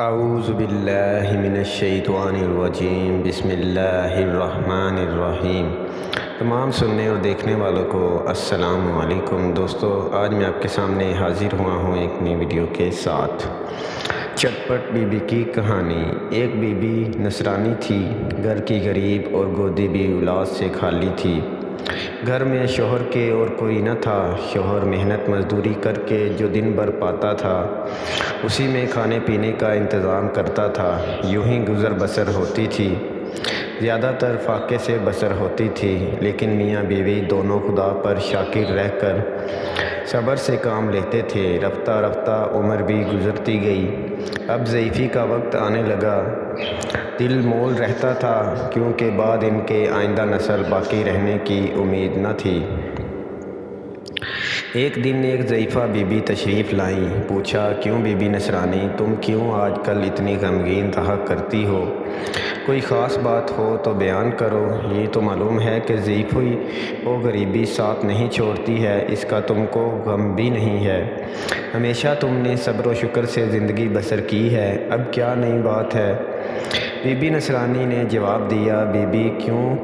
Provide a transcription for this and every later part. औज़ु बिल्लाहि मिनश शैतानिर रजीम बिस्मिल्लाहिर रहमानिर रहीम। तमाम सुनने और देखने वालों को अस्सलाम ओ अलैकुम। दोस्तों, आज मैं आपके सामने हाज़िर हुआ हूँ एक नई वीडियो के साथ। चटपट बीबी की कहानी। एक बीबी नसरानी थी, घर की गरीब और गोदी भी औलाद से खाली थी। घर में शोहर के और कोई न था। शोहर मेहनत मजदूरी करके जो दिन भर पाता था उसी में खाने पीने का इंतज़ाम करता था। यूं ही गुज़र बसर होती थी, ज़्यादातर फाके से बसर होती थी। लेकिन मियाँ बीवी दोनों खुदा पर शाकिर रहकर सब्र से काम लेते थे। रफ्ता रफ्ता उम्र भी गुजरती गई। अब ज़ईफ़ी का वक्त आने लगा। दिल मोल रहता था क्योंकि बाद इनके आइंदा नस्ल बाकी रहने की उम्मीद न थी। एक दिन एक ज़ईफ़ा बीबी तशरीफ़ लाई। पूछा, क्यों बीबी नसरानी, तुम क्यों आजकल इतनी गमगीन रहा करती हो? कोई ख़ास बात हो तो बयान करो। ये तो मालूम है कि ज़ईफ़ी वो गरीबी साथ नहीं छोड़ती है, इसका तुमको गम भी नहीं है। हमेशा तुमने सब्र व शुक्र से ज़िंदगी बसर की है, अब क्या नई बात है? बीबी नसरानी ने जवाब दिया, बीबी क्यों,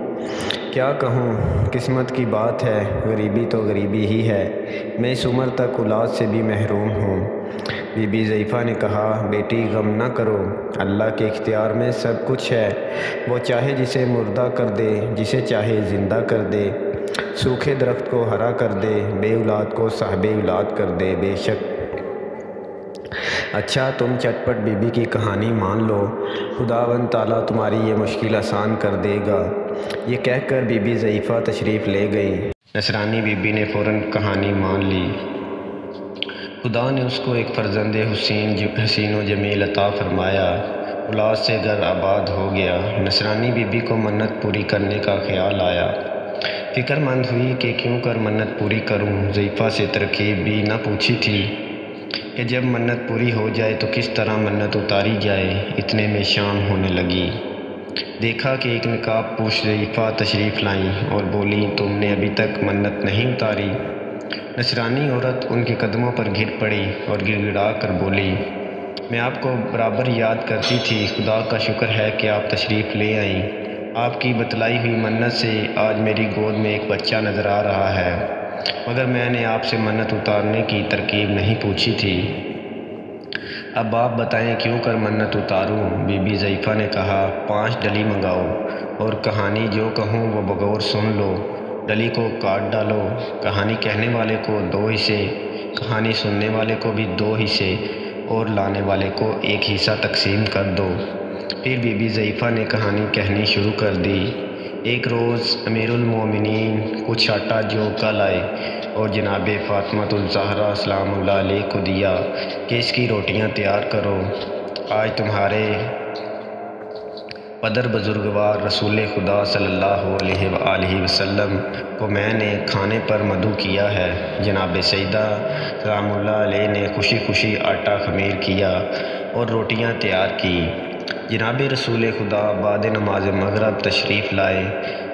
क्या कहूँ, किस्मत की बात है, गरीबी तो गरीबी ही है। मैं इस उम्र तक औलाद से भी महरूम हूँ। बीबी ज़ईफ़ा ने कहा, बेटी गम ना करो, अल्लाह के इख्तियार में सब कुछ है। वो चाहे जिसे मुर्दा कर दे, जिसे चाहे ज़िंदा कर दे, सूखे दरख्त को हरा कर दे, बे औलाद को साहिबे औलाद कर दे। बेशक अच्छा, तुम चटपट बीबी की कहानी मान लो, खुदावंद ताला तुम्हारी ये मुश्किल आसान कर देगा। ये कहकर बीबी ज़ईफ़ा तशरीफ़ ले गई। नसरानी बीबी ने फ़ौरन कहानी मान ली। खुदा ने उसको एक फ़र्जंद हसीन व जमील अता फरमाया। औलाद से घर आबाद हो गया। नसरानी बीबी को मन्नत पूरी करने का ख्याल आया। फ़िक्रमंद हुई कि क्यों कर मन्नत पूरी करूँ। ज़ईफ़ा से तरकीब भी ना पूछी थी कि जब मन्नत पूरी हो जाए तो किस तरह मन्नत उतारी जाए। इतने में शाम होने लगी। देखा कि एक नकाब पोश ज़ईफ़ा तशरीफ़ लाई और बोली, तुमने अभी तक मन्नत नहीं उतारी। नसरानी औरत उनके कदमों पर गिर पड़ी और गिड़गिड़ा कर बोली, मैं आपको बराबर याद करती थी। खुदा का शुक्र है कि आप तशरीफ़ ले आईं। आपकी बतलाई हुई मन्नत से आज मेरी गोद में एक बच्चा नज़र आ रहा है, मगर मैंने आपसे मन्नत उतारने की तरकीब नहीं पूछी थी। अब आप बताएं क्यों कर मन्नत उतारूं? बीबी ज़ईफ़ा ने कहा, 5 डली मंगाओ और कहानी जो कहूं वो बगौर सुन लो। डली को काट डालो। कहानी कहने वाले को 2 हिस्से, कहानी सुनने वाले को भी 2 हिस्से और लाने वाले को 1 हिस्सा तकसीम कर दो। फिर बीबी ज़ईफ़ा ने कहानी कहनी शुरू कर दी। एक रोज़ अमीरुल मोमिनीन कुछ आटा जो कल आए और जनाब फ़ातिमतुल ज़हरा सलामुल्लाह अलैहा को दिया कि इसकी रोटियां तैयार करो। आज तुम्हारे पदर बुजुर्गवार रसूल खुदा सल्लल्लाहु अलैहि वसल्लम को मैंने खाने पर मधु किया है। जनाब सैयदा सलामुल्लाह अलैहा ने खुशी खुशी आटा खमीर किया और रोटियां तैयार की। जनाब रसूल खुदा बाद नमाज मगरब तशरीफ़ लाए।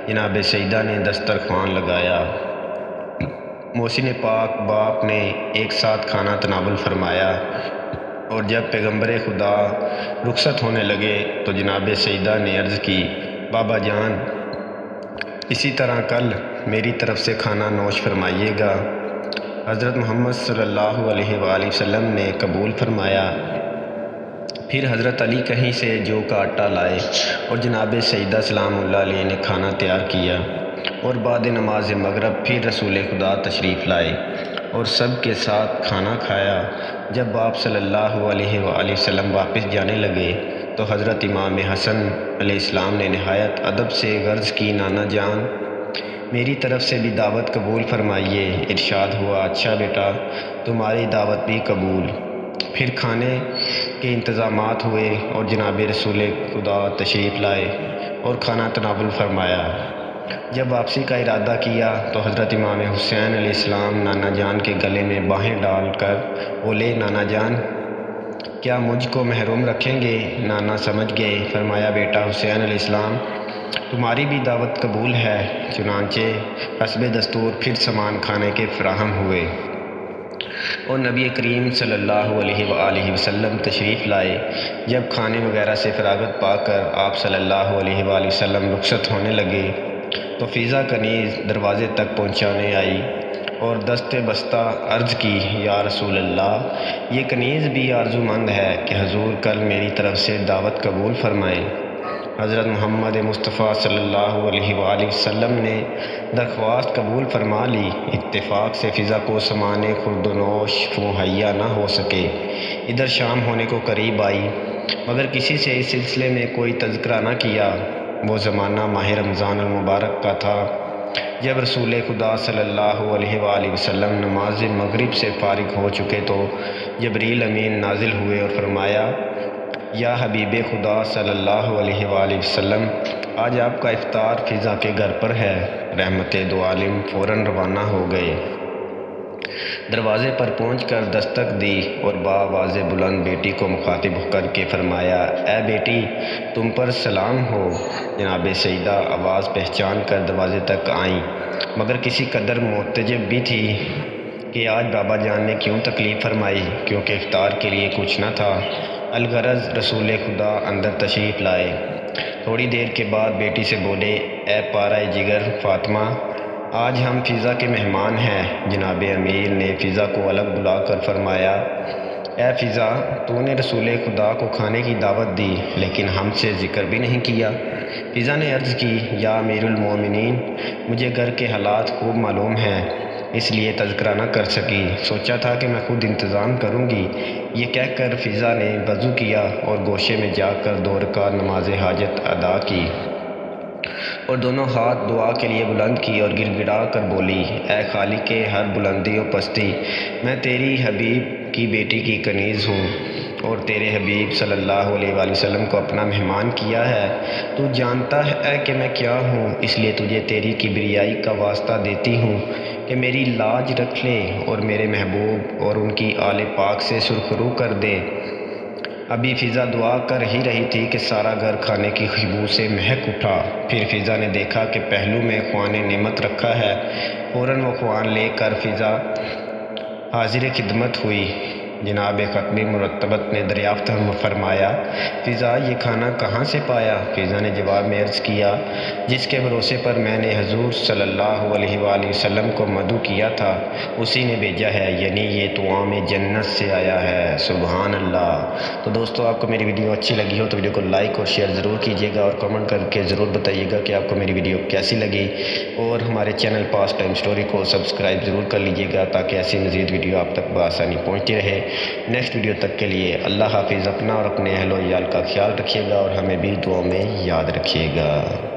जनाब सईदा ने दस्तरखान लगाया। मोहसिन पाक बाप ने एक साथ खाना तनावल फरमाया और जब पैगम्बर खुदा रुखसत होने लगे तो जनाब सईदा ने अर्ज़ की, बाबा जान, इसी तरह कल मेरी तरफ़ से खाना नोश फरमाइएगा। हज़रत मोहम्मद सल्लल्लाहु अलैहि वसल्लम ने कबूल फरमाया। फिर हज़रत अली कहीं से जौ का आटा लाए और जनाब सईदा सलामुल्लाह अलैहा ने खाना तैयार किया और बाद नमाज मगरब फिर रसूल खुदा तशरीफ़ लाए और सब के साथ खाना खाया। जब आप सल्लल्लाहु अलैहि वसल्लम वापस जाने लगे तो हज़रत इमाम हसन अलैहिस्सलाम ने नहायत अदब से गर्ज़ की, नाना जान, मेरी तरफ़ से भी दावत कबूल फरमाइए। इरशाद हुआ, अच्छा बेटा, तुम्हारी दावत भी कबूल। फिर खाने के इंतज़ामात हुए और जनाब रसूल खुदा तशरीफ़ लाए और खाना तनावुल फरमाया। जब वापसी का इरादा किया तो हज़रत इमाम हुसैन अलैहिस्सलाम नाना जान के गले में बाहें डाल कर बोले, नाना जान, क्या मुझको महरूम रखेंगे? नाना समझ गए। फरमाया, बेटा हुसैन अलैहिस्सलाम, तुम्हारी भी दावत कबूल है। चुनांचे हस्ब दस्तूर फिर सामान खाने के फराहम हुए। और नबी करीम सल्लल्लाहु अलैहि वसल्लम तशरीफ़ लाए। जब खाने वगैरह से फ़रागत पाकर आप सल्लल्लाहु अलैहि वसल्लम रुखसत होने लगे तो फ़िज़ा कनीज़ दरवाज़े तक पहुँचाने आई और दस्ते बस्ता अर्ज़ की, या रसूल अल्लाह, ये कनीज़ भी आरजूमंद है कि हजूर कल मेरी तरफ़ से दावत कबूल फ़रमाएँ। हज़रत मोहम्मद मुस्तफ़ा सल्लल्लाहु अलैहि वसल्लम ने दरख्वास्त कबूल फरमा ली। इत्तेफाक से फ़िज़ा को समाने खुर्दनोश मुहैया ना हो सके। इधर शाम होने को करीब आई मगर किसी से इस सिलसिले में कोई तज़किरा ना किया। वो ज़माना माह रमज़ान मुबारक का था जब रसूल खुदा सल्लल्लाहु अलैहि वसल्लम नमाज मगरिब से फ़ारिग हो चुके तो जबरील अमीन नाजिल हुए और फरमाया, या हबीब खुदा सल्लल्लाहु अलैहि वसल्लम, आज आपका इफ्तार फ़िज़ा के घर पर है। रहमत दो आलम फ़ौरन रवाना हो गए। दरवाज़े पर पहुंचकर दस्तक दी और बावाज़े बुलंद बेटी को मुखातिब करके फरमाया, ए बेटी, तुम पर सलाम हो। जनाब सईदा आवाज़ पहचान कर दरवाज़े तक आई मगर किसी कदर मुतजब भी थी कि आज बाबा जान ने क्यों तकलीफ़ फरमाई, क्योंकि इफ्तार के लिए कुछ न था। अलगरज़ रसूल खुदा अंदर तशरीफ़ लाए। थोड़ी देर के बाद बेटी से बोले, ए पारा जिगर फ़ातिमा, आज हम फ़िज़ा के मेहमान हैं। जनाब अमीर ने फ़िज़ा को अलग बुला कर फरमाया, ए फ़िज़ा, तूने रसूल खुदा को खाने की दावत दी लेकिन हमसे ज़िक्र भी नहीं किया। फ़िज़ा ने अर्ज़ की, या अमीरुल मोमिनीन, मुझे घर के हालात खूब मालूम हैं इसलिए तज़किरा न कर सकी। सोचा था कि मैं खुद इंतज़ाम करूँगी। ये कहकर फ़िज़ा ने वज़ू किया और गोशे में जाकर दो रकात नमाज हाजत अदा की और दोनों हाथ दुआ के लिए बुलंद की और गिड़गिड़ा कर बोली, ए खालिक के हर बुलंदी और पस्ती, मैं तेरी हबीब की बेटी की कनीज़ हूँ और तेरे हबीब सल्लल्लाहु अलैहि वसल्लम को अपना मेहमान किया है। तू जानता है कि मैं क्या हूँ, इसलिए तुझे तेरी किब्रियाई का वास्ता देती हूँ कि मेरी लाज रख ले और मेरे महबूब और उनकी आले पाक से सुरखरू कर दे। अभी फ़िज़ा दुआ कर ही रही थी कि सारा घर खाने की खुशबू से महक उठा। फिर फ़िज़ा ने देखा कि पहलू में ख़ुवान नेमत रखा है। फ़ौरन वो ख़ुवान लेकर फ़िज़ा हाजिर खिदमत हुई। जनाब ख़त्मी मुरतबत ने दरियाफ़्त फरमाया, फ़िज़ा, ये खाना कहाँ से पाया? फ़िज़ा ने जवाब में अर्ज़ किया, जिसके भरोसे पर मैंने हजूर सल्लल्लाहु अलैहि वसल्लम को मधु किया था उसी ने भेजा है, यानी ये दुआ में जन्नत से आया है। सुभान अल्लाह। तो दोस्तों, आपको मेरी वीडियो अच्छी लगी हो तो वीडियो को लाइक और शेयर ज़रूर कीजिएगा और कमेंट करके ज़रूर बताइएगा कि आपको मेरी वीडियो कैसी लगी और हमारे चैनल पास्ट टाइम स्टोरी को सब्सक्राइब ज़रूर कर लीजिएगा ताकि ऐसी मज़ीद वीडियो आप तक बआसानी पहुँचती रहे। नेक्स्ट वीडियो तक के लिए अल्लाह हाफिज़। अपना और अपने अहल-ओ-याल का ख्याल रखिएगा और हमें भी दुआ में याद रखिएगा।